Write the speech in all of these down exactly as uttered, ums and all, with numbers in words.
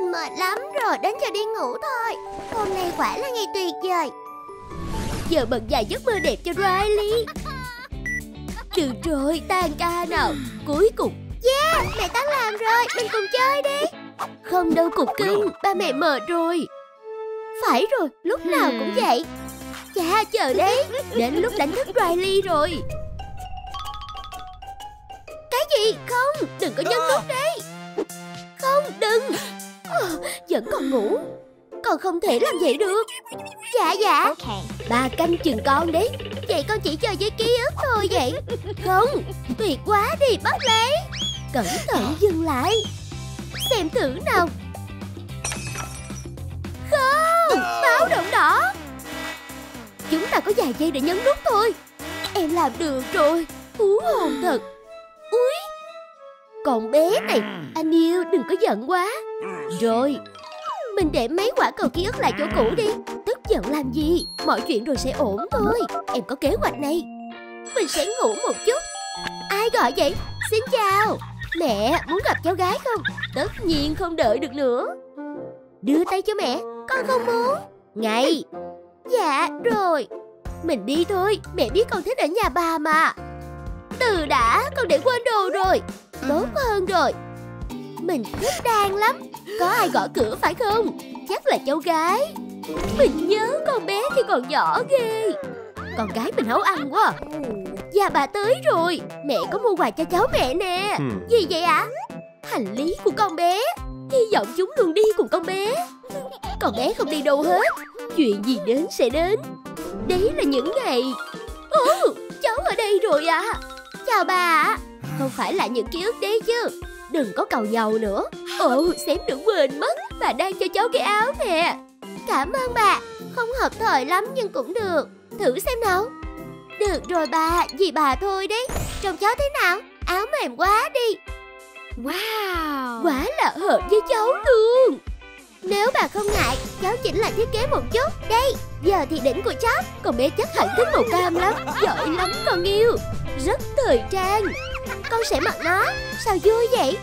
mình mệt lắm rồi, đến giờ đi ngủ thôi. Hôm nay quả là ngày tuyệt vời. Giờ bật dài giấc mơ đẹp cho Riley. Được rồi, tan ca nào. Cuối cùng yeah, mẹ tan làm rồi, mình cùng chơi đi. Không đâu cục cưng, ba mẹ mệt rồi. Phải rồi, lúc nào cũng vậy. Chà, chờ đấy, đến lúc đánh thức Riley rồi. Cái gì? Không, đừng có nhấn nút đấy. Không, đừng. À, vẫn còn ngủ. Con không thể làm vậy được. Dạ dạ okay. Ba canh chừng con đấy. Vậy con chỉ chơi với ký ức thôi vậy. Không, tuyệt quá đi, bắt lấy. Cẩn thận dừng lại. Xem thử nào. Không, báo động đỏ. Chúng ta có vài giây để nhấn nút thôi. Em làm được rồi. Hú hồn thật. Úi, con bé này. Anh yêu, đừng có giận quá. Rồi, mình để mấy quả cầu ký ức lại chỗ cũ đi. Tức giận làm gì, mọi chuyện rồi sẽ ổn thôi. Em có kế hoạch này. Mình sẽ ngủ một chút. Ai gọi vậy? Xin chào. Mẹ, muốn gặp cháu gái không? Tất nhiên không đợi được nữa. Đưa tay cho mẹ. Con không muốn. Ngay. Dạ, rồi. Mình đi thôi, mẹ biết con thích ở nhà bà mà. Từ đã, con để quên đồ rồi. Tốt hơn rồi. Mình thích đang lắm. Có ai gõ cửa phải không? Chắc là cháu gái. Mình nhớ con bé khi còn nhỏ ghê. Con gái mình nấu ăn quá. Dạ bà tới rồi. Mẹ có mua quà cho cháu mẹ nè. Gì vậy ạ? À? Hành lý của con bé. Hy vọng chúng luôn đi cùng con bé. Con bé không đi đâu hết. Chuyện gì đến sẽ đến. Đấy là những ngày. Ồ, cháu ở đây rồi ạ. À. Chào bà ạ. Không phải là những ký ức đấy chứ. Đừng có cầu giàu nữa. Ồ, xém nữa quên mất. Bà đang cho cháu cái áo nè. Cảm ơn bà. Không hợp thời lắm nhưng cũng được. Thử xem nào. Được rồi bà, vì bà thôi đấy. Trông cháu thế nào? Áo mềm quá đi. Wow, quá là hợp với cháu luôn. Nếu bà không ngại, cháu chỉnh lại thiết kế một chút. Đây, giờ thì đỉnh của cháu. Con bé chắc hẳn thích màu cam lắm. Giỏi lắm con yêu. Rất thời trang. Con sẽ mặc nó. Sao vui vậy?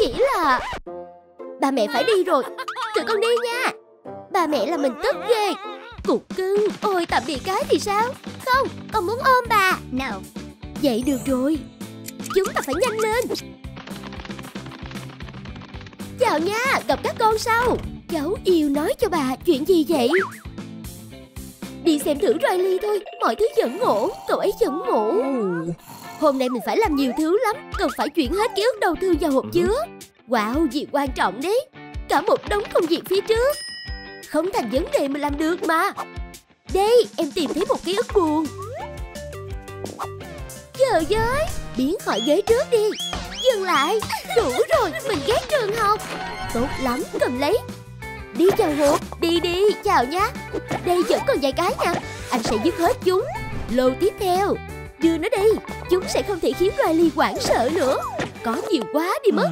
Chỉ là ba mẹ phải đi rồi. Tụi con đi nha. Ba mẹ là mình tức ghê. Cục cưng, ôi tạm biệt cái thì sao? Không, con muốn ôm bà. Nào. Vậy được rồi. Chúng ta phải nhanh lên. Chào nha, gặp các con sau. Cháu yêu nói cho bà, chuyện gì vậy? Đi xem thử Riley thôi. Mọi thứ vẫn ổn, cậu ấy vẫn ngủ. Hôm nay mình phải làm nhiều thứ lắm. Cần phải chuyển hết ký ức đau thương vào hộp chứa. Wow, việc quan trọng đấy. Cả một đống công việc phía trước. Không thành vấn đề mình làm được mà. Đây, em tìm thấy một ký ức buồn. Chờ giới. Biến khỏi ghế trước đi. Dừng lại. Đủ rồi, mình ghét trường học. Tốt lắm, cầm lấy. Đi chào hộp. Đi đi, chào nhá. Đây vẫn còn vài cái nha. Anh sẽ dứt hết chúng. Lô tiếp theo. Đưa nó đi. Chúng sẽ không thể khiến Riley hoảng sợ nữa. Có nhiều quá đi mất.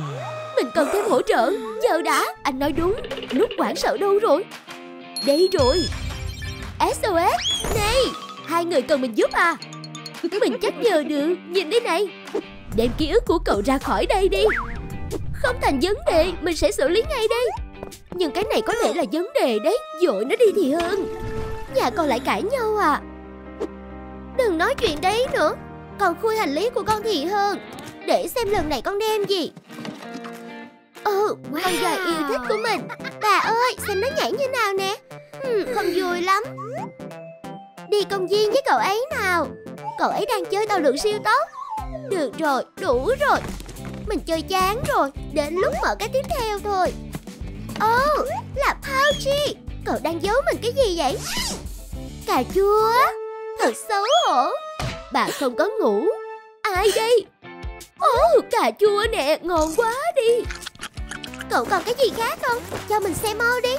Mình cần thêm hỗ trợ. Chờ đã, anh nói đúng. Lúc hoảng sợ đâu rồi? Đây rồi. ét o ét. Này, hai người cần mình giúp à? Mình chắc nhờ được. Nhìn đây này. Đem ký ức của cậu ra khỏi đây đi. Không thành vấn đề, mình sẽ xử lý ngay đây. Nhưng cái này có thể là vấn đề đấy. Dội nó đi thì hơn. Nhà con lại cãi nhau à? Đừng nói chuyện đấy nữa. Còn khui hành lý của con thì hơn. Để xem lần này con đem gì. Ừ, wow. Con gái yêu thích của mình. Bà ơi, xem nó nhảy như nào nè. Ừ, không vui lắm. Đi công viên với cậu ấy nào. Cậu ấy đang chơi tàu lượn siêu tốc. Được rồi, đủ rồi. Mình chơi chán rồi. Đến lúc mở cái tiếp theo thôi. Ồ, oh, là Pouchy. Cậu đang giấu mình cái gì vậy? Cà chua. Thật xấu hổ. Bà không có ngủ. Ai đây? Ồ, oh, cà chua nè, ngon quá đi. Cậu còn cái gì khác không? Cho mình xem mau đi.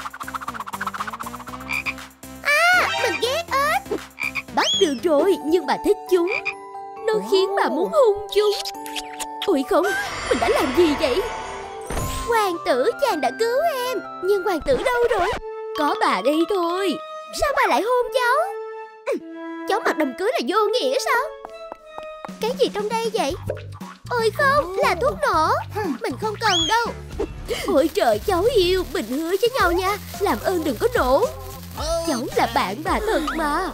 À, mình ghét ếch. Bắt được rồi, nhưng bà thích chúng. Nó khiến bà muốn hung chúng. Ôi không, mình đã làm gì vậy? Hoàng tử chàng đã cứu em. Nhưng hoàng tử đâu rồi? Có bà đây thôi. Sao bà lại hôn cháu? Cháu mặc đầm cưới là vô nghĩa sao? Cái gì trong đây vậy? Ôi không, là thuốc nổ. Mình không cần đâu. Ôi trời, cháu yêu, mình hứa với nhau nha, làm ơn đừng có nổ. Cháu là bạn bà thật mà.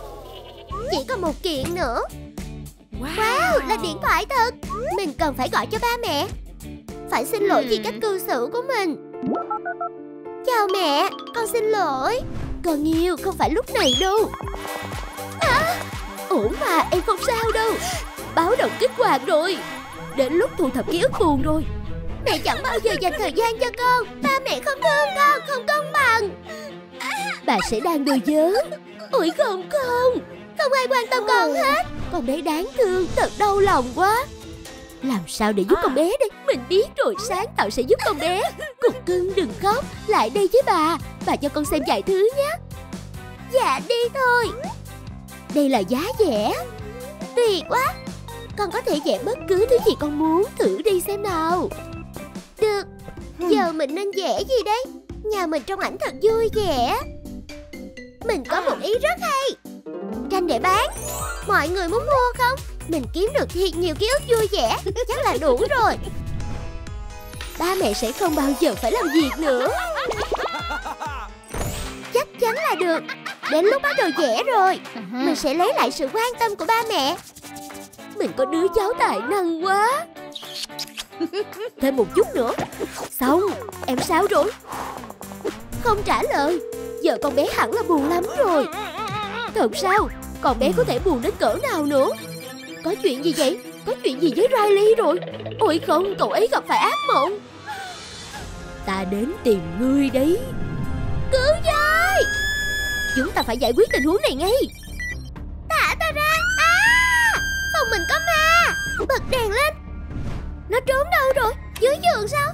Chỉ còn một kiện nữa. Wow, là điện thoại thật. Mình cần phải gọi cho ba mẹ. Phải xin lỗi vì cách cư xử của mình. Chào mẹ, con xin lỗi. Con yêu, không phải lúc này đâu. À, ổn mà, em không sao đâu. Báo động kích hoạt rồi. Đến lúc thu thập ký ức buồn rồi. Mẹ chẳng bao giờ dành thời gian cho con. Ba mẹ không thương con, không công bằng. Bà sẽ đang đùa giỡn. Ôi không không, không ai quan tâm con hết. Con bé đáng thương, thật đau lòng quá. Làm sao để giúp con bé đây? Mình biết rồi, sáng tạo sẽ giúp con bé. Cục cưng đừng khóc, lại đây với bà. Bà cho con xem vài thứ nhé. Dạ đi thôi. Đây là giá vẽ. Tuyệt quá. Con có thể vẽ bất cứ thứ gì con muốn. Thử đi xem nào. Được, giờ mình nên vẽ gì đây? Nhà mình trong ảnh thật vui vẻ. Mình có một ý rất hay. Tranh để bán. Mọi người muốn mua không? Mình kiếm được thiệt nhiều ký ức vui vẻ. Chắc là đủ rồi. Ba mẹ sẽ không bao giờ phải làm việc nữa. Chắc chắn là được. Đến lúc bắt đầu vẽ rồi. Mình sẽ lấy lại sự quan tâm của ba mẹ. Mình có đứa cháu tài năng quá. Thêm một chút nữa. Xong, em sao rồi? Không trả lời. Giờ con bé hẳn là buồn lắm rồi. Thật sao? Con bé có thể buồn đến cỡ nào nữa? Có chuyện gì vậy? Có chuyện gì với Riley rồi? Ôi không, cậu ấy gặp phải ác mộng. Ta đến tìm ngươi đấy. Cứu với! Chúng ta phải giải quyết tình huống này ngay. Thả ta ra! À, phòng mình có ma! Bật đèn lên! Nó trốn đâu rồi? Dưới giường sao?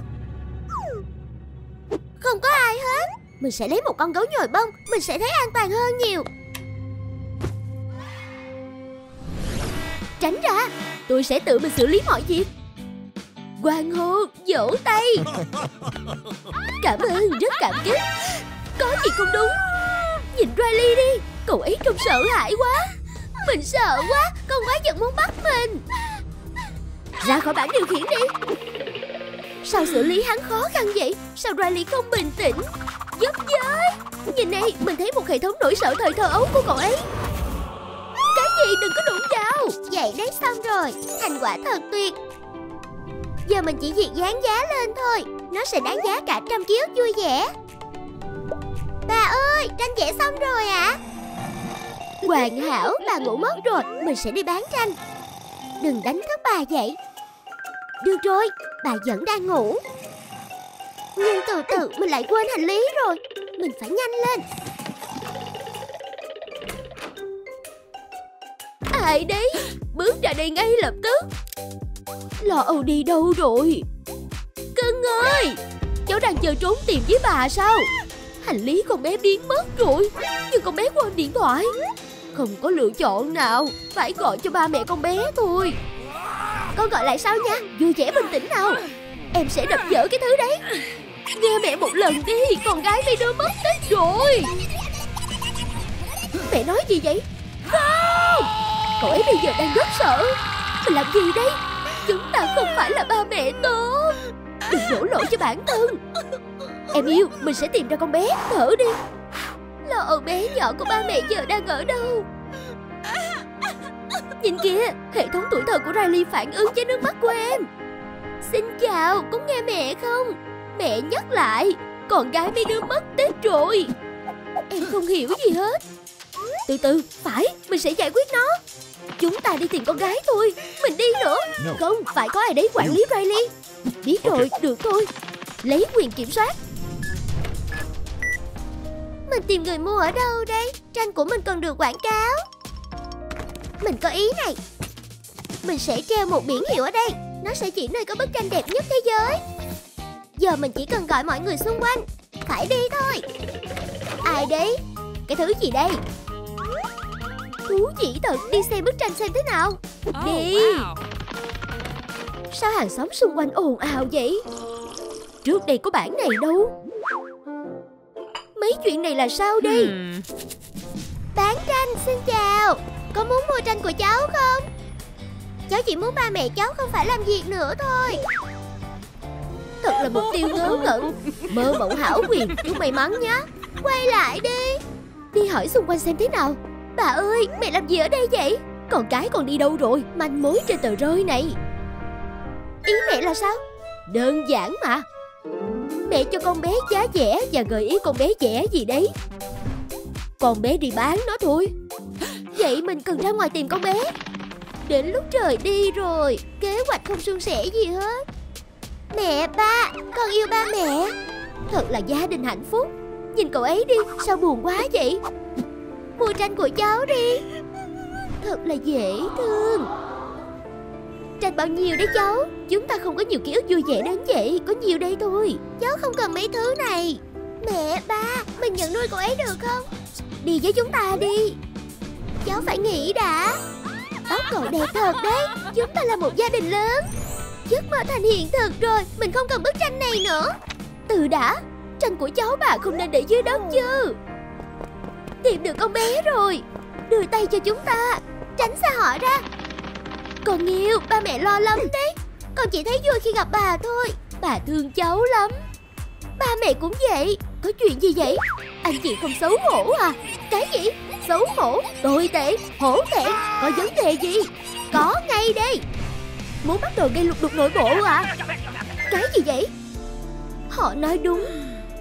Không có ai hết. Mình sẽ lấy một con gấu nhồi bông. Mình sẽ thấy an toàn hơn nhiều. Tránh ra, tôi sẽ tự mình xử lý mọi việc. Quang hô, vỗ tay. Cảm ơn, rất cảm kích. Có gì không đúng? Nhìn Riley đi, cậu ấy trông sợ hãi quá. Mình sợ quá, con quái vật muốn bắt mình. Ra khỏi bảng điều khiển đi. Sao xử lý hắn khó khăn vậy? Sao Riley không bình tĩnh? Giúp giới. Nhìn này, mình thấy một hệ thống nỗi sợ thời thơ ấu của cậu ấy. Đừng có đụng vào. Vậy đấy, xong rồi. Thành quả thật tuyệt. Giờ mình chỉ việc dán giá lên thôi. Nó sẽ đáng giá cả trăm ký ức vui vẻ. Bà ơi, tranh vẽ xong rồi ạ. Hoàn hảo, bà ngủ mất rồi. Mình sẽ đi bán tranh. Đừng đánh thức bà vậy. Được rồi, bà vẫn đang ngủ. Nhưng từ từ mình lại quên hành lý rồi. Mình phải nhanh lên. Ai đấy? Bước ra đây ngay lập tức. Lo âu đi đâu rồi? Cưng ơi, cháu đang chờ trốn tìm với bà sao? Hành lý con bé biến mất rồi. Nhưng con bé quên điện thoại. Không có lựa chọn nào, phải gọi cho ba mẹ con bé thôi. Con gọi lại sau nha. Vui vẻ bình tĩnh nào. Em sẽ đập vỡ cái thứ đấy. Nghe mẹ một lần đi. Con gái mấy đứa mất đấy rồi. Mẹ nói gì vậy? Không! Cậu ấy bây giờ đang rất sợ. Mình làm gì đây? Chúng ta không phải là ba mẹ tốt. Đừng đổ lỗi cho bản thân. Em yêu, mình sẽ tìm ra con bé. Thở đi. Lo âu bé nhỏ của ba mẹ giờ đang ở đâu? Nhìn kìa, hệ thống tuổi thơ của Riley phản ứng với nước mắt của em. Xin chào, có nghe mẹ không? Mẹ nhắc lại, con gái mấy đứa mất tích rồi. Em không hiểu gì hết. Từ từ, phải, mình sẽ giải quyết nó. Chúng ta đi tìm con gái thôi. Mình đi nữa. Không, phải có ai đấy quản lý Riley. Biết rồi, được thôi. Lấy quyền kiểm soát. Mình tìm người mua ở đâu đây? Tranh của mình còn được quảng cáo. Mình có ý này. Mình sẽ treo một biển hiệu ở đây. Nó sẽ chỉ nơi có bức tranh đẹp nhất thế giới. Giờ mình chỉ cần gọi mọi người xung quanh. Phải đi thôi. Ai đấy? Cái thứ gì đây? Thú vị thật, đi xem bức tranh xem thế nào. Đi. Sao hàng xóm xung quanh ồn ào vậy? Trước đây có bản này đâu. Mấy chuyện này là sao đây? Bán tranh, xin chào. Có muốn mua tranh của cháu không? Cháu chỉ muốn ba mẹ cháu không phải làm việc nữa thôi. Thật là mục tiêu ngớ ngẩn. Mơ mộng hảo quyền, chúc may mắn nhé. Quay lại đi. Đi hỏi xung quanh xem thế nào. Bà ơi, mẹ làm gì ở đây vậy? Con cái còn đi đâu rồi? Manh mối trên tờ rơi này. Ý mẹ là sao? Đơn giản mà. Mẹ cho con bé giá rẻ và gợi ý con bé vẽ gì đấy. Con bé đi bán nó thôi. Vậy mình cần ra ngoài tìm con bé. Đến lúc trời đi rồi, kế hoạch không suôn sẻ gì hết. Mẹ, ba, con yêu ba mẹ. Thật là gia đình hạnh phúc. Nhìn cậu ấy đi, sao buồn quá vậy. Mua tranh của cháu đi. Thật là dễ thương. Tranh bao nhiêu đấy cháu? Chúng ta không có nhiều ký ức vui vẻ đến vậy. Có nhiều đây thôi. Cháu không cần mấy thứ này. Mẹ, ba, mình nhận nuôi cậu ấy được không? Đi với chúng ta đi. Cháu phải nghĩ đã. Tóc cậu đẹp thật đấy. Chúng ta là một gia đình lớn. Giấc mơ thành hiện thực rồi. Mình không cần bức tranh này nữa. Từ đã, tranh của cháu bà không nên để dưới đất chứ. Tìm được con bé rồi. Đưa tay cho chúng ta. Tránh xa họ ra. Con yêu, ba mẹ lo lắm đấy. Con chỉ thấy vui khi gặp bà thôi. Bà thương cháu lắm. Ba mẹ cũng vậy. Có chuyện gì vậy? Anh chị không xấu hổ à? Cái gì? Xấu hổ, tồi tệ, hổ tệ. Có vấn đề gì? Có ngay đây. Muốn bắt đầu gây lục đục nội bộ à? Cái gì vậy? Họ nói đúng.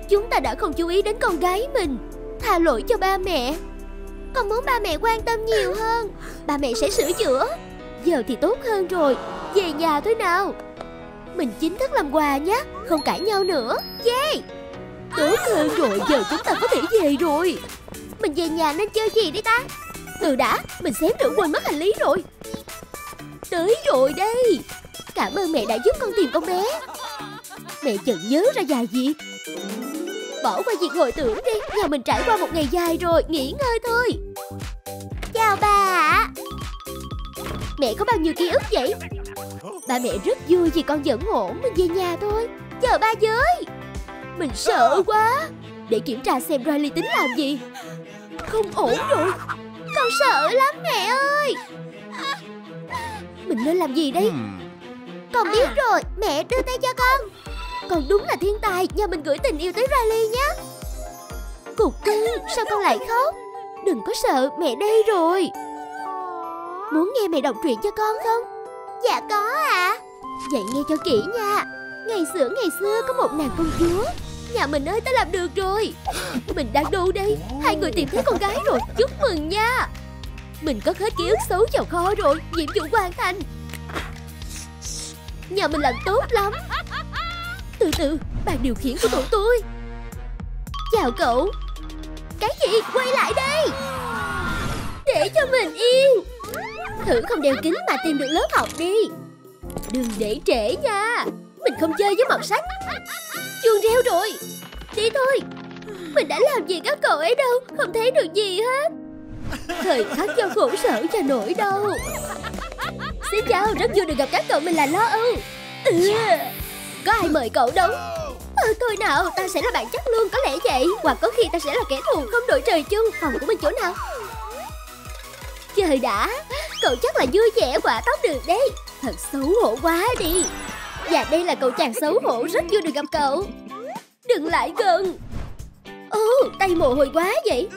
Chúng ta đã không chú ý đến con gái mình. Tha lỗi cho ba mẹ. Con muốn ba mẹ quan tâm nhiều hơn. Ba mẹ sẽ sửa chữa. Giờ thì tốt hơn rồi. Về nhà thôi nào. Mình chính thức làm quà nhé. Không cãi nhau nữa. Yeah. Tốt hơn rồi. Giờ chúng ta có thể về rồi. Mình về nhà nên chơi gì đấy ta? Từ đã, mình xém nữa quên mất hành lý rồi. Tới rồi đây. Cảm ơn mẹ đã giúp con tìm con bé. Mẹ chợt nhớ ra vài việc. Bỏ qua việc hồi tưởng đi. Nhà mình trải qua một ngày dài rồi. Nghỉ ngơi thôi. Chào bà. Mẹ có bao nhiêu ký ức vậy? Ba mẹ rất vui vì con giận ổn. Mình về nhà thôi. Chờ ba với. Mình sợ quá. Để kiểm tra xem Riley tính làm gì. Không ổn rồi. Con sợ lắm mẹ ơi. Mình nên làm gì đây? Con biết rồi. Mẹ đưa tay cho con. Con đúng là thiên tài. Nhà mình gửi tình yêu tới Riley nhé. Cục cưng, sao con lại khóc? Đừng có sợ, mẹ đây rồi. Muốn nghe mẹ đọc truyện cho con không? Dạ có ạ. À. Vậy nghe cho kỹ nha. Ngày xưa ngày xưa có một nàng công chúa. Nhà mình ơi, ta làm được rồi. Mình đang đâu đây? Hai người tìm thấy con gái rồi. Chúc mừng nha. Mình có hết ký ức xấu vào kho rồi. Nhiệm vụ hoàn thành. Nhà mình làm tốt lắm. Từ từ, bàn điều khiển của tụi tôi. Chào cậu. Cái gì? Quay lại đây. Để cho mình yên. Thử không đeo kính mà tìm được lớp học đi. Đừng để trễ nha. Mình không chơi với màu sắc. Chuông reo rồi. Đi thôi. Mình đã làm gì các cậu ấy đâu. Không thấy được gì hết. Thời khắc do khổ sở và nỗi đau. Xin chào, rất vui được gặp các cậu. Mình là Lo Âu. Ừ. Có ai mời cậu đâu. Ừ, thôi nào, tao sẽ là bạn chắc luôn. Có lẽ vậy. Hoặc có khi tao sẽ là kẻ thù không đội trời chung. Phòng của mình chỗ nào? Trời đã. Cậu chắc là vui vẻ quả tóc được đấy. Thật xấu hổ quá đi. Và đây là cậu chàng xấu hổ, rất vui được gặp cậu. Đừng lại gần. Ô, tay mồ hôi quá vậy.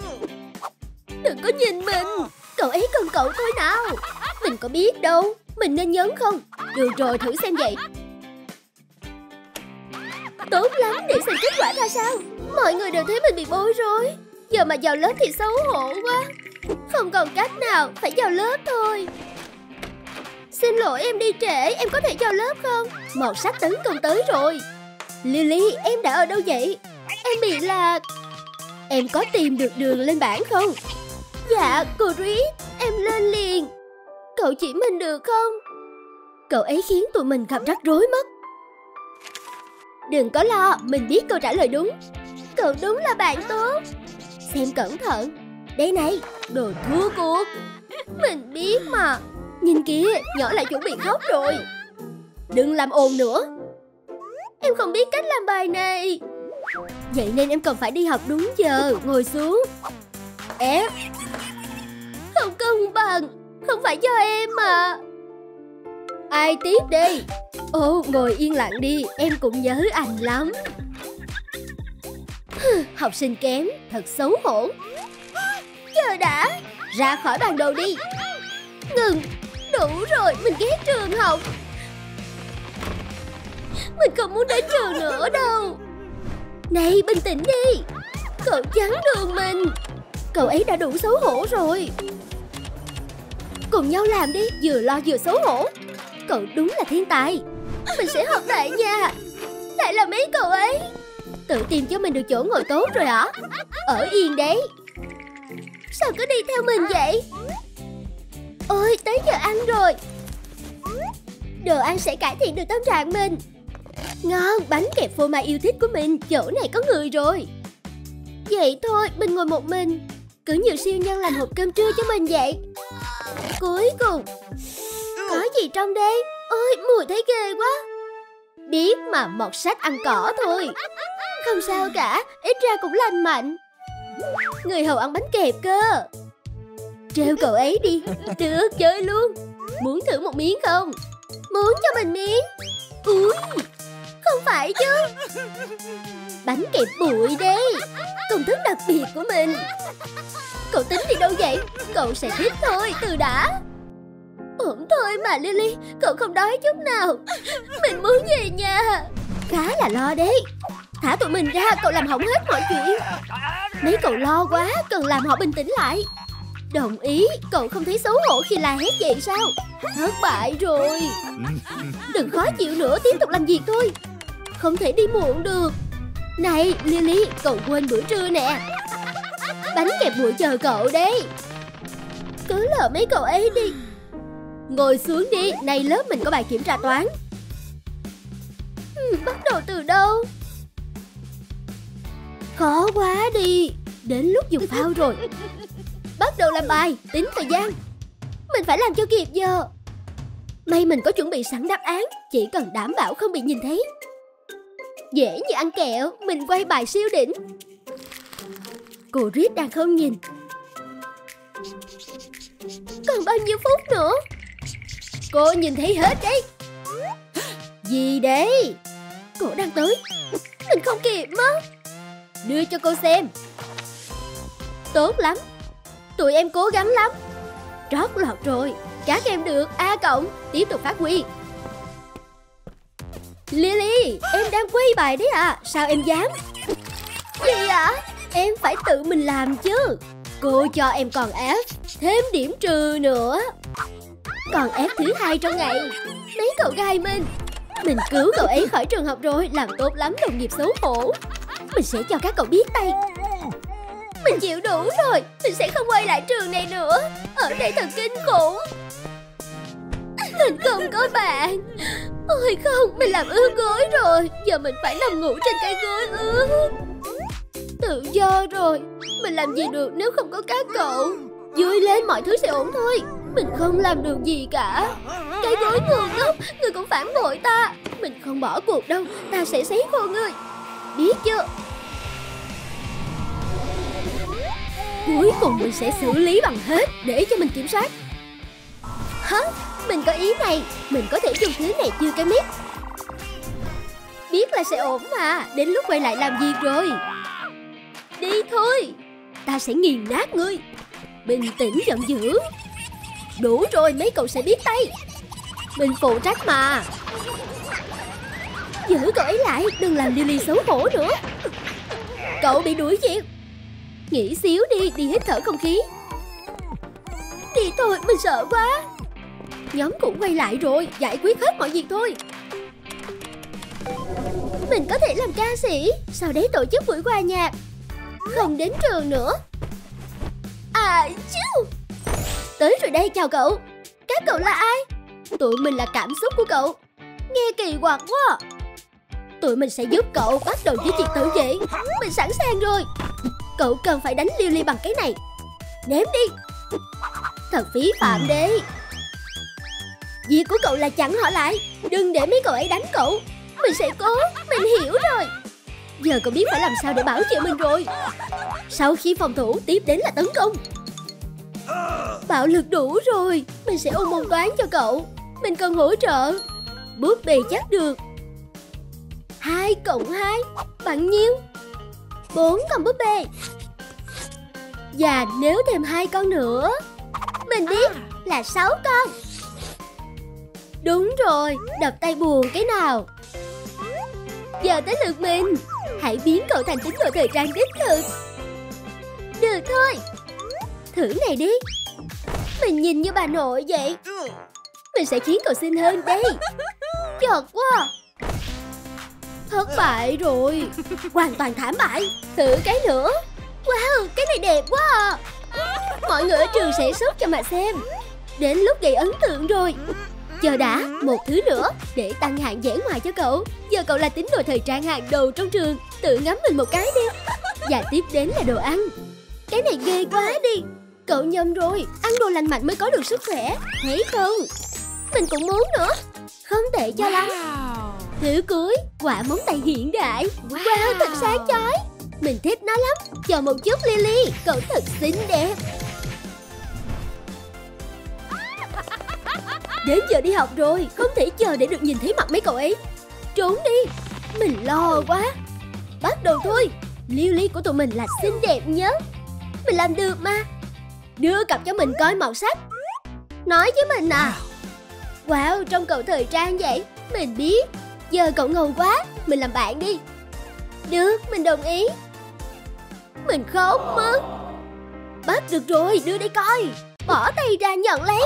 Đừng có nhìn mình. Cậu ấy cần cậu thôi nào. Mình có biết đâu. Mình nên nhấn không? Được rồi, thử xem vậy. Tốt lắm, để xem kết quả ra sao. Mọi người đều thấy mình bị bối rối. Giờ mà vào lớp thì xấu hổ quá. Không còn cách nào, phải vào lớp thôi. Xin lỗi em đi trễ, em có thể vào lớp không? Mọt sách tấn công tới rồi. Lily, em đã ở đâu vậy? Em bị lạc. Em có tìm được đường lên bảng không? Dạ, cô Reed, em lên liền. Cậu chỉ mình được không? Cậu ấy khiến tụi mình gặp rắc rối mất. Đừng có lo, mình biết câu trả lời đúng. Cậu đúng là bạn tốt. Xem cẩn thận. Đây này, đồ thua cuộc. Mình biết mà. Nhìn kìa, nhỏ lại chuẩn bị khóc rồi. Đừng làm ồn nữa. Em không biết cách làm bài này. Vậy nên em cần phải đi học đúng giờ. Ngồi xuống. Ép. Không công bằng. Không phải do em mà. ai tiếp đi. Ô, ngồi yên lặng đi, em cũng nhớ anh lắm. Học sinh kém, thật xấu hổ. Chờ đã, ra khỏi bàn đồ đi. Ngừng, đủ rồi, mình ghét trường học. Mình không muốn đến trường nữa đâu. Này, bình tĩnh đi. Cậu chắn đường mình. Cậu ấy đã đủ xấu hổ rồi. Cùng nhau làm đi, vừa lo vừa xấu hổ. Cậu đúng là thiên tài. Mình sẽ học tại nhà. Lại là mấy cậu ấy. Tự tìm cho mình được chỗ ngồi tốt rồi hả? Ở yên đấy. Sao cứ đi theo mình vậy? Ôi, tới giờ ăn rồi. Đồ ăn sẽ cải thiện được tâm trạng mình. Ngon, bánh kẹp phô mai yêu thích của mình. Chỗ này có người rồi. Vậy thôi, mình ngồi một mình. Cứ nhiều siêu nhân làm hộp cơm trưa cho mình vậy. Cuối cùng, có gì trong đây? Ôi, mùi thấy ghê quá. Biết mà, mọt sách ăn cỏ thôi. Không sao cả, ít ra cũng lành mạnh. Người hầu ăn bánh kẹp cơ. Trêu cậu ấy đi, được chơi luôn. Muốn thử một miếng không? Muốn cho mình miếng. Ui, không phải chứ. Bánh kẹp bụi đấy, công thức đặc biệt của mình. Cậu tính đi đâu vậy? Cậu sẽ thích thôi, từ đã. Ổn thôi mà Lily, cậu không đói chút nào. Mình muốn về nhà. Khá là lo đấy. Thả tụi mình ra, cậu làm hỏng hết mọi chuyện. Mấy cậu lo quá, cần làm họ bình tĩnh lại. Đồng ý, cậu không thấy xấu hổ khi la hét vậy sao? Thất bại rồi. Đừng khó chịu nữa, tiếp tục làm việc thôi. Không thể đi muộn được. Này, Lily, cậu quên bữa trưa nè. Bánh kẹp bụi chờ cậu đấy. Cứ lỡ mấy cậu ấy đi. Ngồi xuống đi, nay lớp mình có bài kiểm tra toán. Ừ, bắt đầu từ đâu? Khó quá đi, đến lúc dùng phao rồi. Bắt đầu làm bài, tính thời gian. Mình phải làm cho kịp giờ. May mình có chuẩn bị sẵn đáp án, chỉ cần đảm bảo không bị nhìn thấy. Dễ như ăn kẹo, mình quay bài siêu đỉnh. Cô Rít đang không nhìn. Còn bao nhiêu phút nữa? Cô nhìn thấy hết đấy. Gì đấy? Cô đang tới. Mình không kịp mất. Đưa cho cô xem. Tốt lắm. Tụi em cố gắng lắm. Trót lọt rồi. Các em được A cộng. Tiếp tục phát huy. Lily, em đang quay bài đấy à? Sao em dám? Gì ạ? À? Em phải tự mình làm chứ. Cô cho em còn F, thêm điểm trừ nữa. Còn F thứ hai trong ngày. Mấy cậu gai mình. Mình cứu cậu ấy khỏi trường học rồi. Làm tốt lắm đồng nghiệp xấu hổ. Mình sẽ cho các cậu biết tay. Mình chịu đủ rồi. Mình sẽ không quay lại trường này nữa. Ở đây thật kinh khủng. Mình không có bạn. Ôi không, mình làm ướt gối rồi. Giờ mình phải nằm ngủ trên cái gối ướt. Tự do rồi. Mình làm gì được nếu không có các cậu? Vui lên, mọi thứ sẽ ổn thôi. Mình không làm được gì cả. Cái gối ngược ngốc, người cũng phản bội ta. Mình không bỏ cuộc đâu. Ta sẽ xé khô người. Biết chưa? Cuối cùng mình sẽ xử lý bằng hết. Để cho mình kiểm soát. Hả? Mình có ý này. Mình có thể dùng thứ này chưa cái mít. Biết là sẽ ổn mà. Đến lúc quay lại làm việc rồi. Đi thôi. Ta sẽ nghiền nát ngươi. Bình tĩnh giận dữ. Đủ rồi, mấy cậu sẽ biết tay. Mình phụ trách mà. Giữ cậu ấy lại. Đừng làm Lily xấu hổ nữa. Cậu bị đuổi việc. Nghỉ xíu đi, đi hít thở không khí. Đi thôi, mình sợ quá. Nhóm cũng quay lại rồi. Giải quyết hết mọi việc thôi. Mình có thể làm ca sĩ. Sau đấy tổ chức buổi hòa nhạc. Không đến trường nữa. À chứ. Tới rồi đây, chào cậu. Các cậu là ai? Tụi mình là cảm xúc của cậu. Nghe kỳ quặc quá. Tụi mình sẽ giúp cậu bắt đầu với việc tự vệ. Mình sẵn sàng rồi. Cậu cần phải đánh Lily bằng cái này. Nếm đi. Thật phí phạm đấy. Việc của cậu là chặn họ lại. Đừng để mấy cậu ấy đánh cậu. Mình sẽ cố. Mình hiểu rồi. Giờ cậu biết phải làm sao để bảo vệ mình rồi. Sau khi phòng thủ, tiếp đến là tấn công. Bạo lực đủ rồi. Mình sẽ ôn môn toán cho cậu. Mình cần hỗ trợ. Búp bê chắc được. Hai cộng hai bằng nhiêu? Bốn con búp bê. Và nếu thêm hai con nữa, mình biết là sáu con. Đúng rồi, đập tay buồn cái nào. Giờ tới lượt mình. Hãy biến cậu thành tín đồ thời trang đích thực. Được thôi. Thử này đi. Mình nhìn như bà nội vậy. Mình sẽ khiến cậu xinh hơn đây. Chật quá. Thất bại rồi. Hoàn toàn thảm bại. Thử cái nữa. Wow, cái này đẹp quá à. Mọi người ở trường sẽ sốt cho mà xem. Đến lúc gây ấn tượng rồi. Chờ đã, một thứ nữa. Để tăng hạng vẻ ngoài cho cậu. Giờ cậu là tín đồ thời trang hàng đầu trong trường. Tự ngắm mình một cái đi. Và tiếp đến là đồ ăn. Cái này ghê quá đi. Cậu nhầm rồi. Ăn đồ lành mạnh mới có được sức khỏe. Thấy không? Mình cũng muốn nữa. Không tệ cho lắm. Thứ cuối, quả móng tay hiện đại. Wow, thật sáng chói. Mình thích nó lắm. Chờ một chút Lily, cậu thật xinh đẹp. Đến giờ đi học rồi, không thể chờ để được nhìn thấy mặt mấy cậu ấy. Trốn đi, mình lo quá. Bắt đầu thôi. Lily của tụi mình là xinh đẹp nhớ. Mình làm được mà. Đưa cặp cho mình coi màu sắc. Nói với mình à. Wow, trông cậu thời trang vậy. Mình biết. Giờ cậu ngầu quá, mình làm bạn đi. Được, mình đồng ý. Mình khóc mất. Bắt được rồi, đưa đây coi. Bỏ tay ra nhận lấy.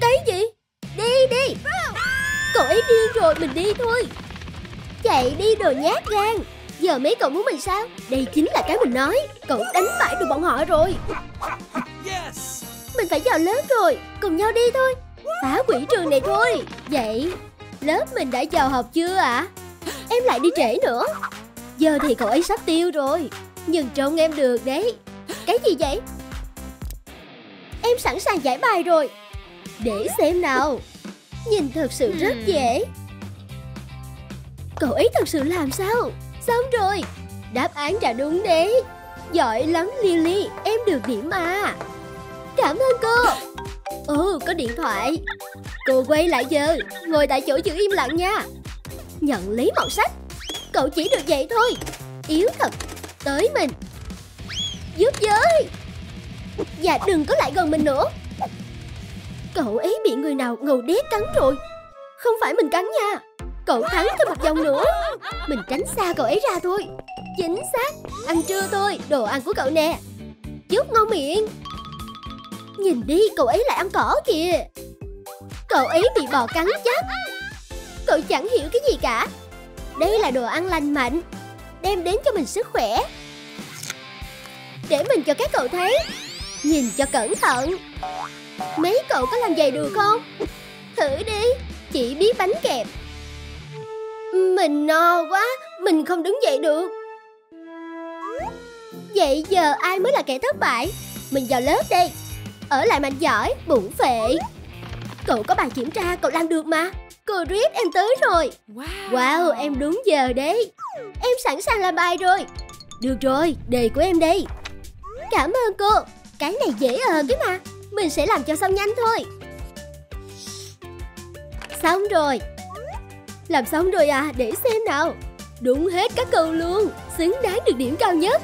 Đấy gì? Đi đi. Cậu ấy điên rồi, mình đi thôi. Chạy đi đồ nhát gan. Giờ mấy cậu muốn mình sao? Đây chính là cái mình nói. Cậu đánh bại được bọn họ rồi. Mình phải vào lớp rồi. Cùng nhau đi thôi. Phá quỷ trường này thôi. Vậy lớp mình đã vào học chưa ạ? À? Em lại đi trễ nữa. Giờ thì cậu ấy sắp tiêu rồi. Nhưng trông em được đấy. Cái gì vậy? Em sẵn sàng giải bài rồi. Để xem nào. Nhìn thật sự rất dễ. Cậu ấy thật sự làm sao? Xong rồi. Đáp án trả đúng đấy. Giỏi lắm Lily. Em được điểm à. Cảm ơn cô. Ồ, có điện thoại. Cô quay lại giờ. Ngồi tại chỗ giữ im lặng nha. Nhận lấy màu sách. Cậu chỉ được vậy thôi. Yếu thật. Tới mình. Giúp với. Và đừng có lại gần mình nữa. Cậu ấy bị người nào ngầu đét cắn rồi. Không phải mình cắn nha. Cậu thắng thêm một vòng nữa. Mình tránh xa cậu ấy ra thôi. Chính xác. Ăn trưa thôi. Đồ ăn của cậu nè. Chút ngon miệng. Nhìn đi, cậu ấy lại ăn cỏ kìa. Cậu ấy bị bò cắn chắc. Cậu chẳng hiểu cái gì cả. Đây là đồ ăn lành mạnh. Đem đến cho mình sức khỏe. Để mình cho các cậu thấy. Nhìn cho cẩn thận. Mấy cậu có làm vậy được không? Thử đi. Chỉ biết bánh kẹp. Mình no quá. Mình không đứng dậy được. Vậy giờ ai mới là kẻ thất bại? Mình vào lớp đây. Ở lại mạnh giỏi, bụng phệ. Cậu có bài kiểm tra, cậu làm được mà. Cô Rip, em tới rồi. Wow. Wow, em đúng giờ đấy. Em sẵn sàng làm bài rồi. Được rồi, đề của em đây. Cảm ơn cô. Cái này dễ hơn cái mà. Mình sẽ làm cho xong nhanh thôi. Xong rồi. Làm xong rồi à, để xem nào. Đúng hết các câu luôn. Xứng đáng được điểm cao nhất.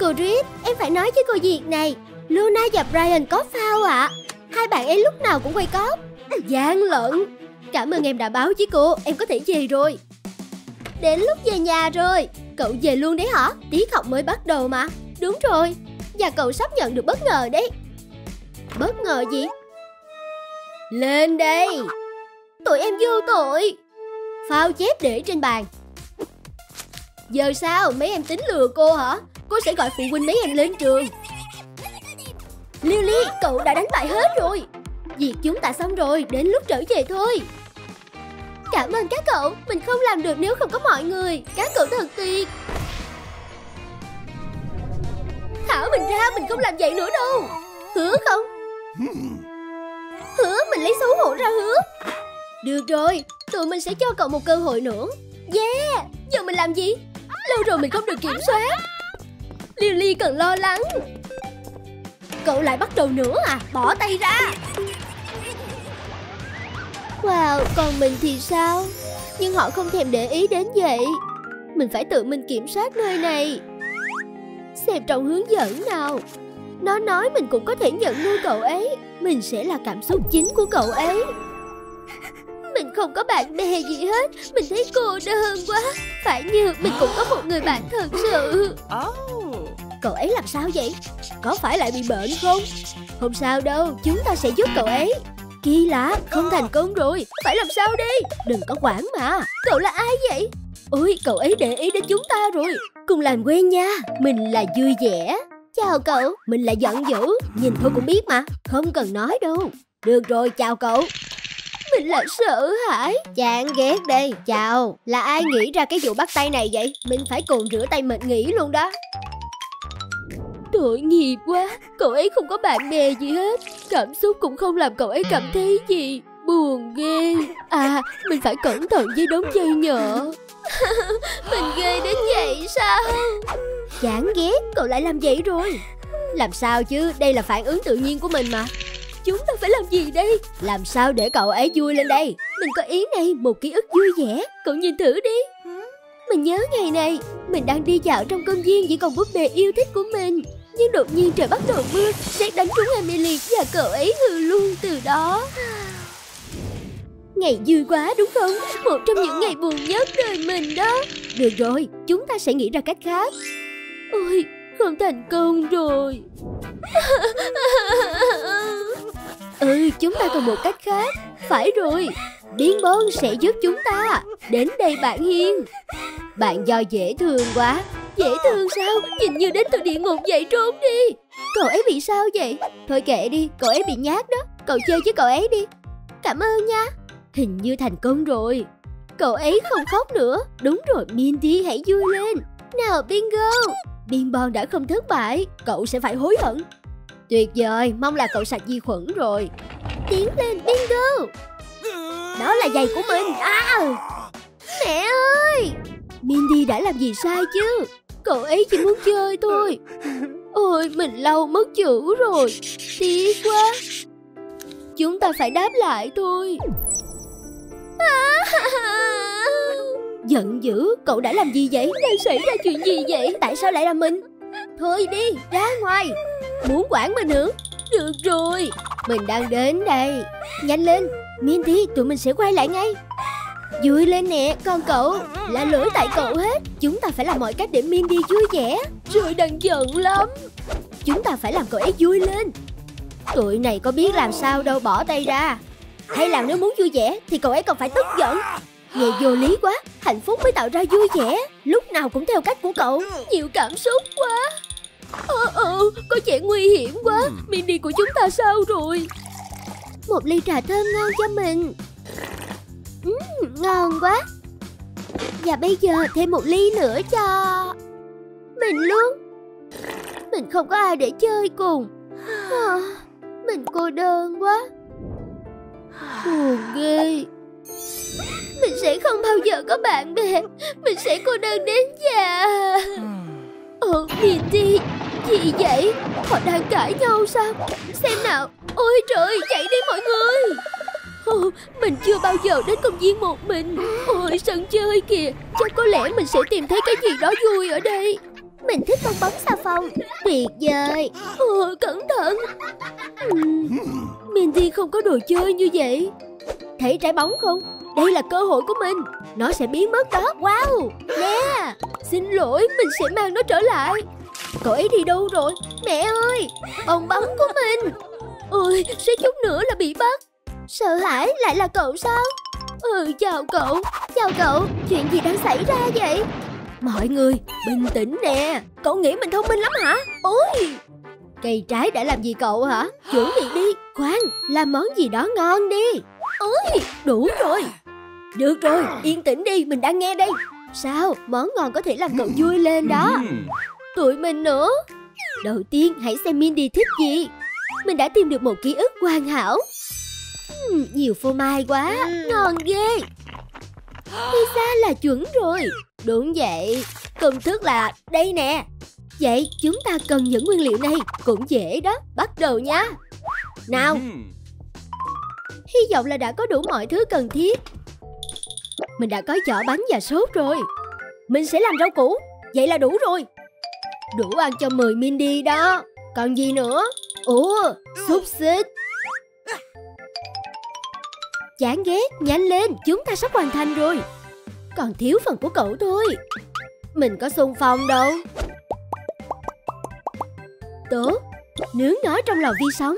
Cô Rip, em phải nói với cô việc này. Luna và Brian có phao ạ. À. Hai bạn ấy lúc nào cũng quay cóp. Gian lận. Cảm ơn em đã báo với cô. Em có thể về rồi. Đến lúc về nhà rồi. Cậu về luôn đấy hả? Tiết học mới bắt đầu mà. Đúng rồi. Và cậu sắp nhận được bất ngờ đấy. Bất ngờ gì? Lên đây. Tụi em vô tội. Phao chép để trên bàn. Giờ sao? Mấy em tính lừa cô hả? Cô sẽ gọi phụ huynh mấy em lên trường. Lily, cậu đã đánh bại hết rồi. Việc chúng ta xong rồi, đến lúc trở về thôi. Cảm ơn các cậu, mình không làm được nếu không có mọi người. Các cậu thật tuyệt. Thả mình ra, mình không làm vậy nữa đâu. Hứa không? Hứa, mình lấy xấu hổ ra hứa. Được rồi, tụi mình sẽ cho cậu một cơ hội nữa. Yeah, giờ mình làm gì? Lâu rồi mình không được kiểm soát. Lily cần lo lắng. Cậu lại bắt đầu nữa à? Bỏ tay ra. Wow, còn mình thì sao? Nhưng họ không thèm để ý đến vậy. Mình phải tự mình kiểm soát nơi này. Xem trong hướng dẫn nào. Nó nói mình cũng có thể nhận nuôi cậu ấy. Mình sẽ là cảm xúc chính của cậu ấy. Mình không có bạn bè gì hết. Mình thấy cô đơn quá. Phải như mình cũng có một người bạn thật sự. Cậu ấy làm sao vậy? Có phải lại bị bệnh không? Không sao đâu, chúng ta sẽ giúp cậu ấy. Kỳ lạ, không thành công rồi. Phải làm sao đi? Đừng có quản mà. Cậu là ai vậy? Ôi, cậu ấy để ý đến chúng ta rồi. Cùng làm quen nha. Mình là vui vẻ. Chào cậu. Mình là giận dữ. Nhìn thôi cũng biết mà. Không cần nói đâu. Được rồi, chào cậu. Mình là sợ hãi. Chán ghét đi. Chào. Là ai nghĩ ra cái vụ bắt tay này vậy? Mình phải cùng rửa tay mình nghỉ luôn đó. Tội nghiệp quá. Cậu ấy không có bạn bè gì hết. Cảm xúc cũng không làm cậu ấy cảm thấy gì. Buồn ghê. À, mình phải cẩn thận với đống dây nhợ. Mình ghê đến vậy sao? Chán ghét, cậu lại làm vậy rồi. Làm sao chứ, đây là phản ứng tự nhiên của mình mà. Chúng ta phải làm gì đây? Làm sao để cậu ấy vui lên đây? Mình có ý này, một ký ức vui vẻ. Cậu nhìn thử đi. Mình nhớ ngày này, mình đang đi dạo trong công viên với con búp bê yêu thích của mình. Nhưng đột nhiên trời bắt đầu mưa, sét đánh trúng Emily và cậu ấy hư luôn từ đó. Ngày vui quá đúng không? Một trong những ngày buồn nhất đời mình đó. Được rồi, chúng ta sẽ nghĩ ra cách khác. Ôi, không thành công rồi. Ừ, chúng ta còn một cách khác. Phải rồi, Điên Bôn sẽ giúp chúng ta. Đến đây bạn Hiên. Bạn Do dễ thương quá. Dễ thương sao? Nhìn như đến từ địa ngục vậy. Trốn đi. Cậu ấy bị sao vậy? Thôi kệ đi, cậu ấy bị nhát đó. Cậu chơi với cậu ấy đi. Cảm ơn nha. Hình như thành công rồi. Cậu ấy không khóc nữa. Đúng rồi, Mindy hãy vui lên. Nào Bingo. Điên Bôn đã không thất bại. Cậu sẽ phải hối hận. Tuyệt vời, mong là cậu sạch vi khuẩn rồi. Tiến lên Bingo. Đó là giày của mình. À, mẹ ơi, Mindy đã làm gì sai chứ? Cậu ấy chỉ muốn chơi thôi. Ôi, mình lâu mất chữ rồi. Tiếc quá. Chúng ta phải đáp lại thôi. Giận dữ, cậu đã làm gì vậy? Đang xảy ra chuyện gì vậy? Tại sao lại là mình? Thôi đi, ra ngoài. Muốn quản mình nữa? Được rồi, mình đang đến đây. Nhanh lên Mindy, tụi mình sẽ quay lại ngay. Vui lên nè, con cậu. Là lỗi tại cậu hết. Chúng ta phải làm mọi cách để Mindy vui vẻ. Rồi đang giận lắm. Chúng ta phải làm cậu ấy vui lên. Tụi này có biết làm sao đâu, bỏ tay ra. Hay là nếu muốn vui vẻ thì cậu ấy còn phải tức giận. Nghe vô lý quá. Hạnh phúc mới tạo ra vui vẻ. Lúc nào cũng theo cách của cậu. Nhiều cảm xúc quá. Ờ ờ, có vẻ nguy hiểm quá. Mindy của chúng ta sao rồi? Một ly trà thơm ngon cho mình. Uhm, ngon quá. Và bây giờ thêm một ly nữa cho mình luôn. Mình không có ai để chơi cùng. À, mình cô đơn quá. Buồn ghê. Mình sẽ không bao giờ có bạn bè. Mình sẽ cô đơn đến già. Ồ, Mindy, gì vậy? Họ đang cãi nhau sao? Xem nào. Ôi trời, chạy đi mọi người. Ồ, mình chưa bao giờ đến công viên một mình. Ôi, sân chơi kìa. Chắc có lẽ mình sẽ tìm thấy cái gì đó vui ở đây. Mình thích con bóng xà phòng. Tuyệt vời. Ồ, cẩn thận. uhm, Mindy không có đồ chơi như vậy. Thấy trái bóng không? Đây là cơ hội của mình. Nó sẽ biến mất đó. Wow. Nè, xin lỗi, mình sẽ mang nó trở lại. Cậu ấy đi đâu rồi? Mẹ ơi, bong bóng của mình. Ôi, suýt chút nữa là bị bắt. Sợ hãi lại là cậu sao? Ừ, chào cậu. Chào cậu, chuyện gì đang xảy ra vậy? Mọi người, bình tĩnh nè. Cậu nghĩ mình thông minh lắm hả? Ôi, cây trái đã làm gì cậu hả? Chuẩn bị đi. Khoan, làm món gì đó ngon đi. Ôi, đủ rồi. Được rồi, yên tĩnh đi, mình đang nghe đây. Sao, món ngon có thể làm cậu vui lên đó. Tụi mình nữa. Đầu tiên, hãy xem Mindy thích gì. Mình đã tìm được một ký ức hoàn hảo. uhm, Nhiều phô mai quá. Ngon ghê. Pizza là chuẩn rồi. Đúng vậy. Công thức là đây nè. Vậy chúng ta cần những nguyên liệu này. Cũng dễ đó. Bắt đầu nha. Nào. Hy vọng là đã có đủ mọi thứ cần thiết. Mình đã có giỏ bánh và sốt rồi. Mình sẽ làm rau củ. Vậy là đủ rồi. Đủ ăn cho mười Mindy đó. Còn gì nữa? Ủa, xúc xích. Chán ghét, nhanh lên. Chúng ta sắp hoàn thành rồi. Còn thiếu phần của cậu thôi. Mình có xung phong đâu. Tốt, nướng nó trong lò vi sóng.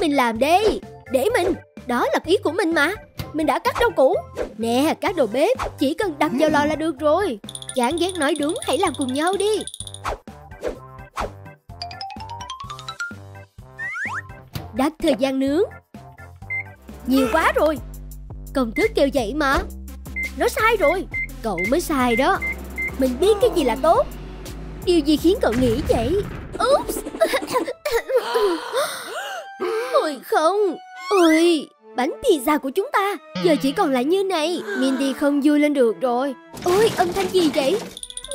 Mình làm đây. Để mình. Đó là ý của mình mà. Mình đã cắt rau củ. Nè, các đồ bếp. Chỉ cần đặt vào lò là được rồi. Chán ghét nói đúng, hãy làm cùng nhau đi. Đặt thời gian nướng. Nhiều quá rồi. Công thức kêu vậy mà. Nó sai rồi. Cậu mới sai đó. Mình biết cái gì là tốt. Điều gì khiến cậu nghĩ vậy? Oops. Ôi không. Ôi, bánh pizza của chúng ta giờ chỉ còn lại như này. Mindy không vui lên được rồi. Ôi, âm thanh gì vậy?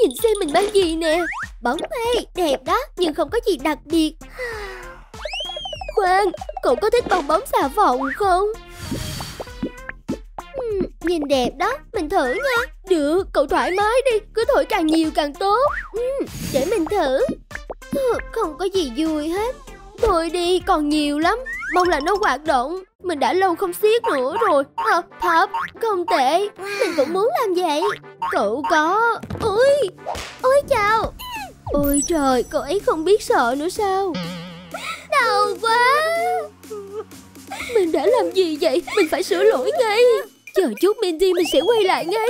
Nhìn xem mình mang gì nè. Bóng bay, đẹp đó. Nhưng không có gì đặc biệt. Khoan, cậu có thích bong bóng xà phòng không? Uhm, nhìn đẹp đó, mình thử nha. Được, cậu thoải mái đi. Cứ thổi càng nhiều càng tốt. Uhm, để mình thử. Không có gì vui hết. Thôi đi, còn nhiều lắm. Mong là nó hoạt động. Mình đã lâu không siết nữa rồi. Hợp hợp, không tệ. Mình cũng muốn làm vậy. Cậu có... Ôi, ôi chào. Ôi trời, cậu ấy không biết sợ nữa sao? Đau quá. Mình đã làm gì vậy? Mình phải sửa lỗi ngay. Chờ chút Mindy, mình sẽ quay lại ngay.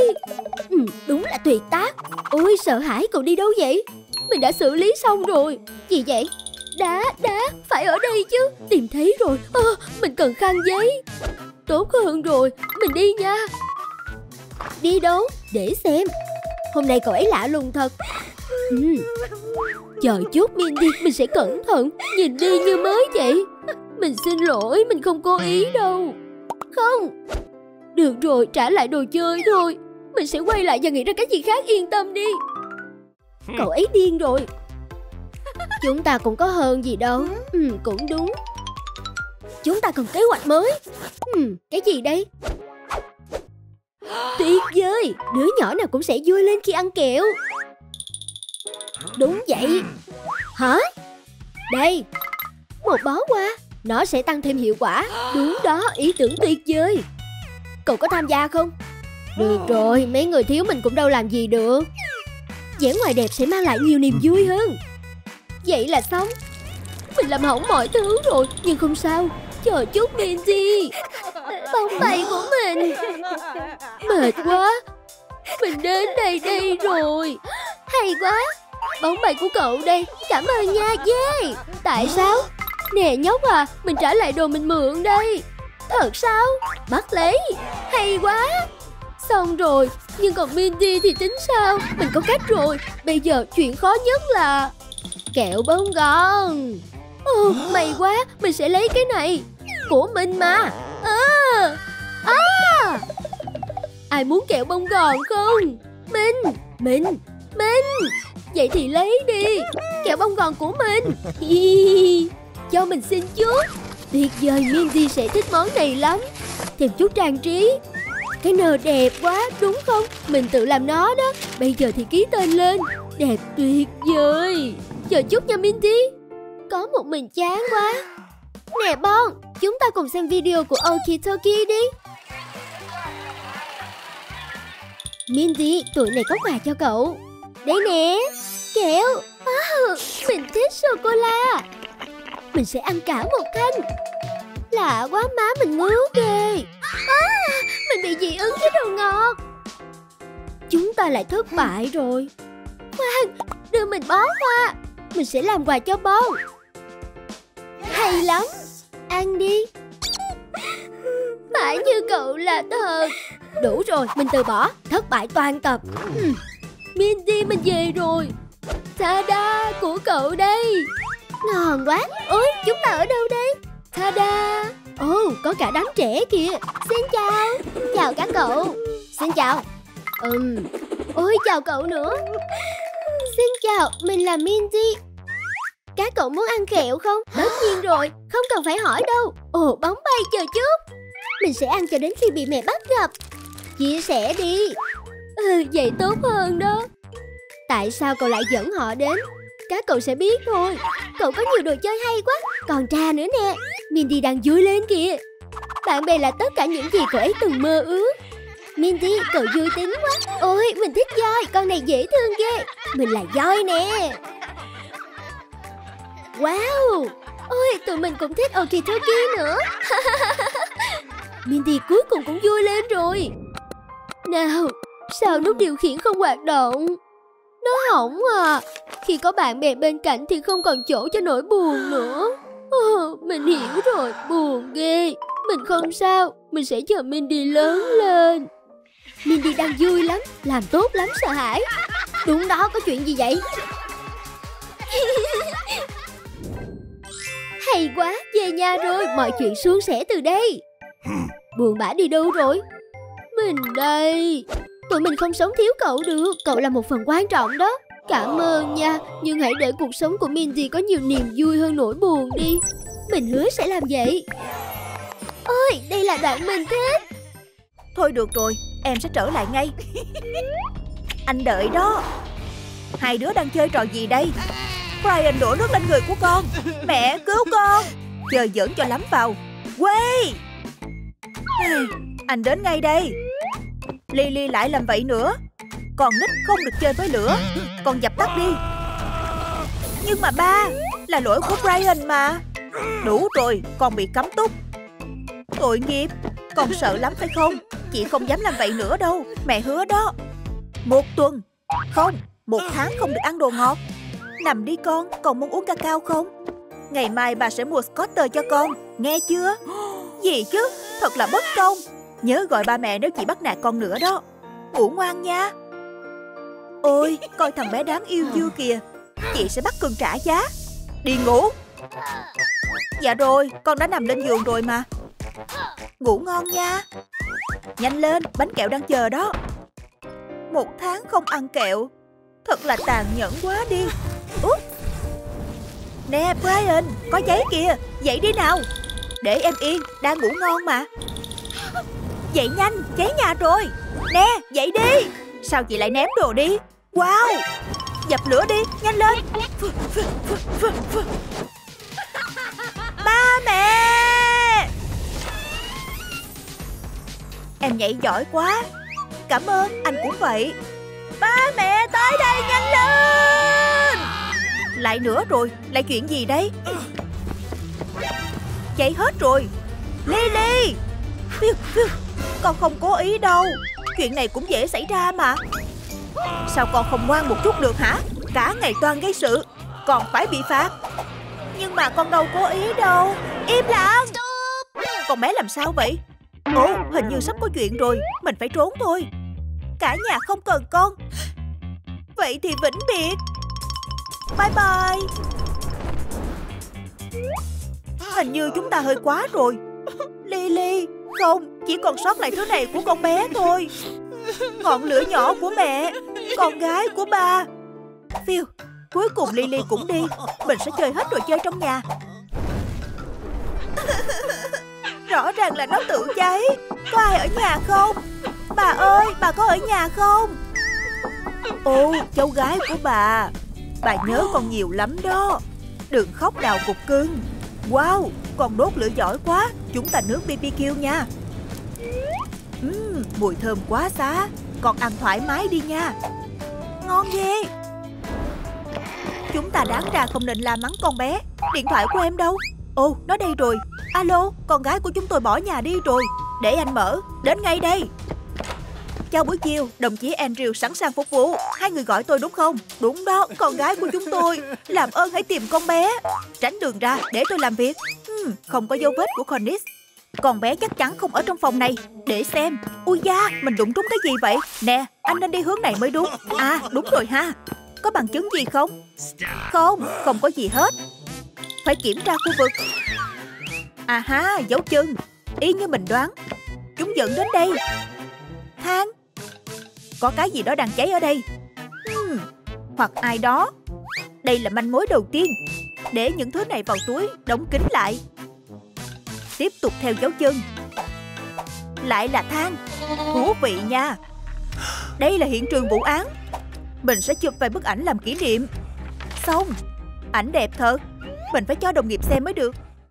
Ừ, đúng là tuyệt tác. Ôi sợ hãi, cậu đi đâu vậy? Mình đã xử lý xong rồi. Gì vậy? Đá, đá, phải ở đây chứ. Tìm thấy rồi. À, mình cần khăn giấy. Tốt hơn rồi, mình đi nha. Đi đâu? Để xem. Hôm nay cậu ấy lạ lùng thật. Ừ. Chờ chút Mindy, mình sẽ cẩn thận. Nhìn đi như mới vậy. Mình xin lỗi, mình không cố ý đâu. Không. Được rồi, trả lại đồ chơi thôi. Mình sẽ quay lại và nghĩ ra cái gì khác, yên tâm đi. Cậu ấy điên rồi. Chúng ta cũng có hơn gì đâu. Ừ, cũng đúng. Chúng ta cần kế hoạch mới. Ừ, cái gì đây? Tuyệt vời, đứa nhỏ nào cũng sẽ vui lên khi ăn kẹo. Đúng vậy. Hả? Đây, một bó hoa. Nó sẽ tăng thêm hiệu quả. Đúng đó, ý tưởng tuyệt vời. Cậu có tham gia không? Được rồi, mấy người thiếu mình cũng đâu làm gì được. Vẻ ngoài đẹp sẽ mang lại nhiều niềm vui hơn. Vậy là xong. Mình làm hỏng mọi thứ rồi. Nhưng không sao. Chờ chút Mindy. Bóng bay của mình. Mệt quá. Mình đến đây đây rồi. Hay quá. Bóng bay của cậu đây. Cảm ơn nha. Yeah. Tại sao? Nè nhóc à, mình trả lại đồ mình mượn đây. Thật sao? Bắt lấy. Hay quá. Xong rồi. Nhưng còn Mindy thì tính sao? Mình có cách rồi. Bây giờ chuyện khó nhất là kẹo bông gòn. Oh, may quá, mình sẽ lấy cái này. Của mình mà. À, à. Ai muốn kẹo bông gòn không? Mình, mình, mình. Vậy thì lấy đi. Kẹo bông gòn của mình. Cho mình xin chút. Tuyệt vời, Mindy sẽ thích món này lắm. Thêm chút trang trí. Cái nơ đẹp quá, đúng không? Mình tự làm nó đó. Bây giờ thì ký tên lên. Đẹp tuyệt vời. Chờ chút nha Mindy. Có một mình chán quá. Nè Bon, chúng ta cùng xem video của Oki Toki đi. Mindy, tụi này có quà cho cậu. Đấy nè. Kẹo. Oh, mình thích sô-cô-la. Mình sẽ ăn cả một thanh. Lạ quá, má mình ngứa ghê. À, mình bị dị ứng với đồ ngọt. Chúng ta lại thất bại rồi. Khoan, đưa mình bó hoa. Mình sẽ làm quà cho Bon. Hay lắm. Ăn đi. Phải như cậu là thật. Đủ rồi, mình từ bỏ. Thất bại toàn tập. Ừ. Mindy, mình về rồi. Ta-da, của cậu đây. Ngon quá. Ôi, chúng ta ở đâu đây? Ta-da. Ồ, oh, có cả đám trẻ kìa. Xin chào. Chào các cậu. Xin chào. Ừm. Ôi, chào cậu nữa. Xin chào, mình là Mindy. Các cậu muốn ăn kẹo không? Tất nhiên rồi, không cần phải hỏi đâu. Ồ, bóng bay chờ chút. Mình sẽ ăn cho đến khi bị mẹ bắt gặp. Chia sẻ đi. Ừ, vậy tốt hơn đó. Tại sao cậu lại dẫn họ đến? Các cậu sẽ biết thôi. Cậu có nhiều đồ chơi hay quá. Còn trà nữa nè. Mindy đang vui lên kìa. Bạn bè là tất cả những gì cậu ấy từng mơ ước. Mindy, cậu vui tính quá. Ôi, mình thích voi. Con này dễ thương ghê. Mình là voi nè. Wow. Ôi, tụi mình cũng thích Oki Toki nữa. Mindy cuối cùng cũng vui lên rồi. Nào, sao nút điều khiển không hoạt động? Nó hỏng à. Khi có bạn bè bên cạnh thì không còn chỗ cho nỗi buồn nữa. Oh, mình hiểu rồi, buồn ghê. Mình không sao, mình sẽ chờ Mindy lớn lên. Mindy đang vui lắm, làm tốt lắm sợ hãi. Đúng đó, có chuyện gì vậy? Hay quá, về nhà rồi, mọi chuyện suôn sẻ từ đây. Buồn bã đi đâu rồi? Mình đây. Tụi mình không sống thiếu cậu được, cậu là một phần quan trọng đó. Cảm ơn nha, nhưng hãy để cuộc sống của Mindy có nhiều niềm vui hơn nỗi buồn đi. Mình hứa sẽ làm vậy. Ôi, đây là đoạn mình thích. Thôi được rồi, em sẽ trở lại ngay. Anh đợi đó. Hai đứa đang chơi trò gì đây? Brian đổ nước lên người của con. Mẹ cứu con. Chờ giỡn cho lắm vào. Quay. Anh đến ngay đây. Lily lại làm vậy nữa. Con nít không được chơi với lửa. Con dập tắt đi. Nhưng mà ba, là lỗi của Brian mà. Đủ rồi, con bị cấm túc. Tội nghiệp. Con sợ lắm phải không? Chị không dám làm vậy nữa đâu. Mẹ hứa đó. Một tuần. Không, một tháng không được ăn đồ ngọt. Nằm đi con, con muốn uống cacao không? Ngày mai bà sẽ mua Scotter cho con. Nghe chưa? Gì chứ, thật là bất công. Nhớ gọi ba mẹ nếu chị bắt nạt con nữa đó. Ngủ ngoan nha. Ôi, coi thằng bé đáng yêu chưa kìa. Chị sẽ bắt cưng trả giá. Đi ngủ. Dạ rồi, con đã nằm lên giường rồi mà. Ngủ ngon nha. Nhanh lên, bánh kẹo đang chờ đó. Một tháng không ăn kẹo. Thật là tàn nhẫn quá đi. Úp. Nè Brian, có giấy kìa. Dậy đi nào. Để em yên, đang ngủ ngon mà. Dậy nhanh, cháy nhà rồi. Nè, dậy đi. Sao chị lại ném đồ đi? Wow. Dập lửa đi, nhanh lên. Ba mẹ. Em nhảy giỏi quá. Cảm ơn, anh cũng vậy. Ba mẹ tới đây nhanh lên. Lại nữa rồi, lại chuyện gì đây? Chạy hết rồi. Lily. Con không cố ý đâu. Chuyện này cũng dễ xảy ra mà. Sao con không ngoan một chút được hả? Cả ngày toàn gây sự. Còn phải bị phạt. Nhưng mà con đâu cố ý đâu. Im lặng. Con bé làm sao vậy? Ồ, hình như sắp có chuyện rồi. Mình phải trốn thôi. Cả nhà không cần con. Vậy thì vĩnh biệt. Bye bye. Hình như chúng ta hơi quá rồi. Lily. Không, chỉ còn sót lại thứ này của con bé thôi. Ngọn lửa nhỏ của mẹ. Con gái của ba. Phiêu, cuối cùng Lily cũng đi. Mình sẽ chơi hết đồ chơi trong nhà. Rõ ràng là nó tự cháy. Có ai ở nhà không? Bà ơi, bà có ở nhà không? Ô, cháu gái của bà. Bà nhớ con nhiều lắm đó. Đừng khóc nào cục cưng. Wow, con đốt lửa giỏi quá. Chúng ta nướng bê bê kiu nha. uhm, Mùi thơm quá xá. Con ăn thoải mái đi nha. Ngon ghê. Chúng ta đáng ra không nên la mắng con bé. Điện thoại của em đâu? Ồ, oh, nó đây rồi. Alo, con gái của chúng tôi bỏ nhà đi rồi. Để anh mở, đến ngay đây. Chào buổi chiều, đồng chí Andrew sẵn sàng phục vụ. Hai người gọi tôi đúng không? Đúng đó, con gái của chúng tôi. Làm ơn hãy tìm con bé. Tránh đường ra, để tôi làm việc. uhm, Không có dấu vết của Cornish. Con bé chắc chắn không ở trong phòng này. Để xem. Ui da, mình đụng trúng cái gì vậy? Nè, anh nên đi hướng này mới đúng. À, đúng rồi ha. Có bằng chứng gì không? Không, không có gì hết. Phải kiểm tra khu vực. À ha, dấu chân. Y như mình đoán. Chúng dẫn đến đây. Thang. Có cái gì đó đang cháy ở đây. hmm, Hoặc ai đó. Đây là manh mối đầu tiên. Để những thứ này vào túi, đóng kín lại. Tiếp tục theo dấu chân. Lại là than. Thú vị nha. Đây là hiện trường vụ án. Mình sẽ chụp vài bức ảnh làm kỷ niệm. Xong, ảnh đẹp thật. Mình phải cho đồng nghiệp xem mới được.